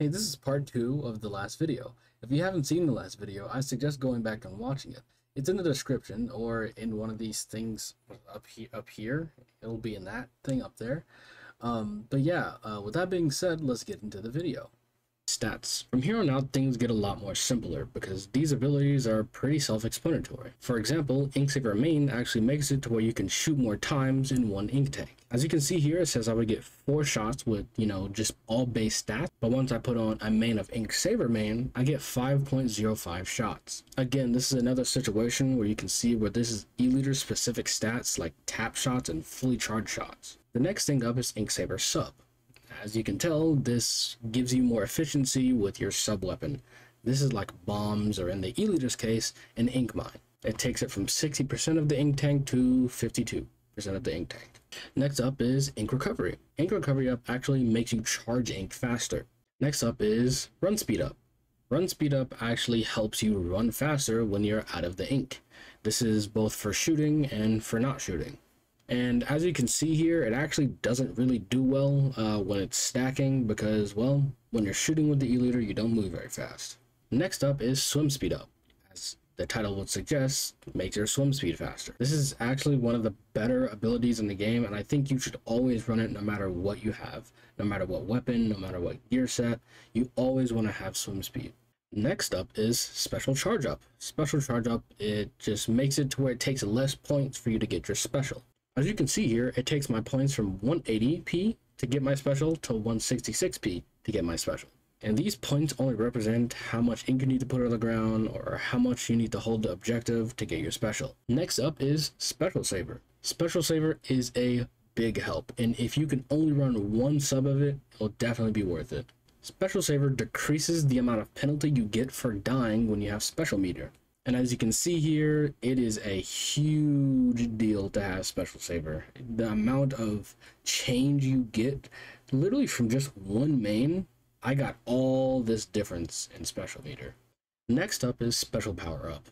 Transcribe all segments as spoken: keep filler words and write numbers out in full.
Hey, this is part two of the last video. If you haven't seen the last video, I suggest going back and watching it. It's in the description or in one of these things up, he up here. It'll be in that thing up there. Um, but yeah, uh, with that being said, let's get into the video. Stats. From here on out, things get a lot more simpler because these abilities are pretty self-explanatory. For example, Ink Saver Main actually makes it to where you can shoot more times in one ink tank. As you can see here, it says I would get four shots with, you know, just all base stats, but once I put on a main of Ink Saver Main, I get five point zero five shots. Again, this is another situation where you can see where this is E-liter specific stats like tap shots and fully charged shots. The next thing up is Ink Saver Sub. As you can tell, this gives you more efficiency with your sub weapon. This is like bombs, or in the E-liter's case, an ink mine. It takes it from sixty percent of the ink tank to fifty-two percent of the ink tank. Next up is Ink Recovery. Ink Recovery Up actually makes you charge ink faster. Next up is Run Speed Up. Run Speed Up actually helps you run faster when you're out of the ink. This is both for shooting and for not shooting. And as you can see here, it actually doesn't really do well uh, when it's stacking because, well, when you're shooting with the E-liter, you don't move very fast. Next up is Swim Speed Up. As the title would suggest, it makes your swim speed faster. This is actually one of the better abilities in the game, and I think you should always run it no matter what you have. No matter what weapon, no matter what gear set, you always want to have swim speed. Next up is Special Charge Up. Special Charge Up, it just makes it to where it takes less points for you to get your special. As you can see here, it takes my points from one eighty P to get my special to one sixty-six P to get my special. And these points only represent how much ink you need to put on the ground or how much you need to hold the objective to get your special. Next up is Special Saver. Special Saver is a big help, and if you can only run one sub of it, it'll definitely be worth it. Special Saver decreases the amount of penalty you get for dying when you have special meter. And as you can see here, it is a huge deal to have Special Saver. The amount of change you get, literally from just one main, I got all this difference in Special Meter. Next up is Special Power Up.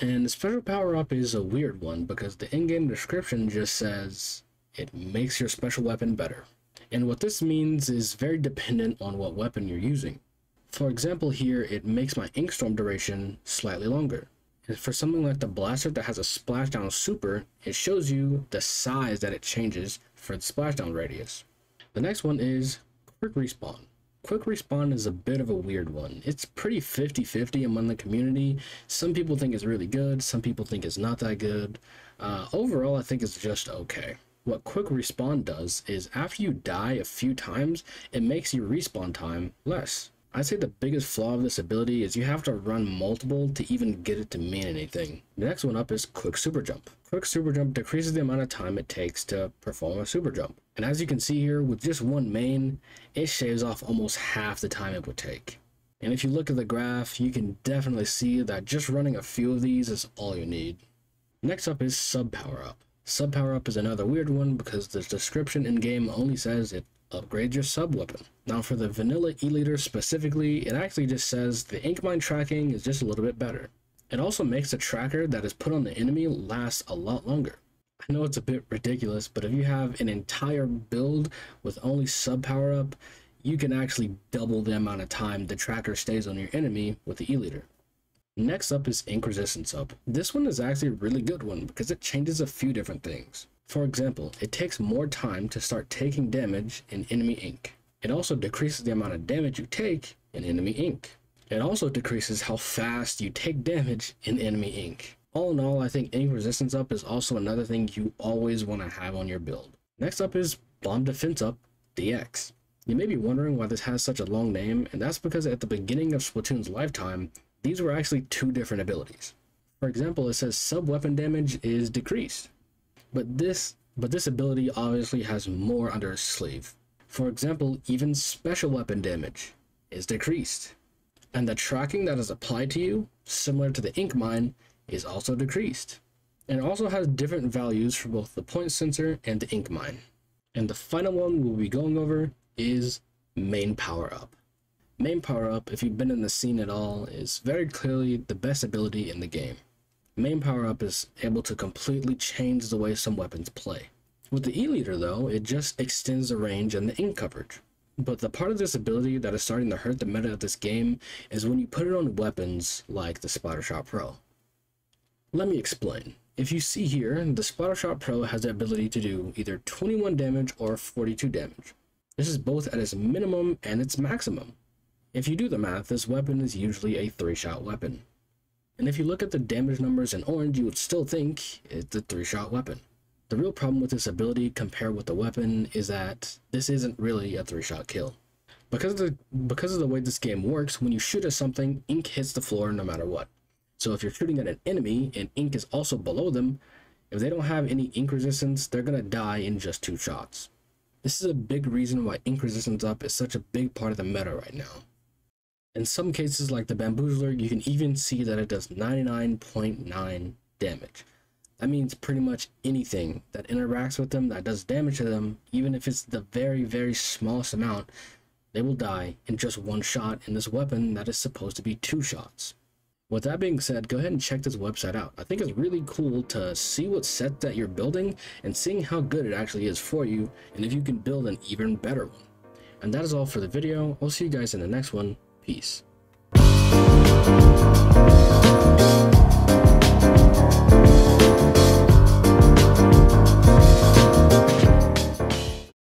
And the Special Power Up is a weird one because the in-game description just says it makes your special weapon better. And what this means is very dependent on what weapon you're using. For example here, it makes my Ink Storm duration slightly longer. And for something like the blaster that has a splashdown super, it shows you the size that it changes for the splashdown radius. The next one is Quick Respawn. Quick Respawn is a bit of a weird one. It's pretty fifty fifty among the community. Some people think it's really good, some people think it's not that good. Uh, overall, I think it's just okay. What Quick Respawn does is after you die a few times, it makes your respawn time less. I'd say the biggest flaw of this ability is you have to run multiple to even get it to mean anything. The next one up is Quick Super Jump. Quick Super Jump decreases the amount of time it takes to perform a super jump. And as you can see here, with just one main, it shaves off almost half the time it would take. And if you look at the graph, you can definitely see that just running a few of these is all you need. Next up is Sub Power Up. Sub Power Up is another weird one because the description in game only says it upgrade your sub weapon. Now for the vanilla E-liter specifically, it actually just says the ink mine tracking is just a little bit better. It also makes the tracker that is put on the enemy last a lot longer. I know it's a bit ridiculous, but if you have an entire build with only Sub Power Up, you can actually double the amount of time the tracker stays on your enemy with the E-liter. Next up is Ink Resistance Up. This one is actually a really good one because it changes a few different things. For example, it takes more time to start taking damage in enemy ink. It also decreases the amount of damage you take in enemy ink. It also decreases how fast you take damage in enemy ink. All in all, I think Ink Resistance Up is also another thing you always want to have on your build. Next up is Bomb Defense Up D X. You may be wondering why this has such a long name, and that's because at the beginning of Splatoon's lifetime, these were actually two different abilities. For example, it says sub-weapon damage is decreased, but this but this ability obviously has more under its sleeve. For example, even special weapon damage is decreased, and the tracking that is applied to you, similar to the ink mine, is also decreased, and also has different values for both the point sensor and the ink mine. And the final one we'll be going over is Main Power Up. Main Power Up, if you've been in the scene at all, is very clearly the best ability in the game. Main Power Up is able to completely change the way some weapons play. With the E-liter though, it just extends the range and the ink coverage. But the part of this ability that is starting to hurt the meta of this game is when you put it on weapons like the Splattershot Pro. Let me explain. If you see here, the Splattershot Pro has the ability to do either twenty-one damage or forty-two damage. This is both at its minimum and its maximum. If you do the math, this weapon is usually a three-shot weapon. And if you look at the damage numbers in orange, you would still think it's a three-shot weapon. The real problem with this ability compared with the weapon is that this isn't really a three-shot kill. Because of, the, because of the way this game works, when you shoot at something, ink hits the floor no matter what. So if you're shooting at an enemy and ink is also below them, if they don't have any ink resistance, they're going to die in just two shots. This is a big reason why Ink Resistance Up is such a big part of the meta right now. In some cases like the Bamboozler, you can even see that it does ninety-nine point nine damage. That means pretty much anything that interacts with them, that does damage to them, even if it's the very, very smallest amount, they will die in just one shot in this weapon that is supposed to be two shots. With that being said, go ahead and check this website out. I think it's really cool to see what set that you're building and seeing how good it actually is for you and if you can build an even better one. And that is all for the video. I'll see you guys in the next one. Peace.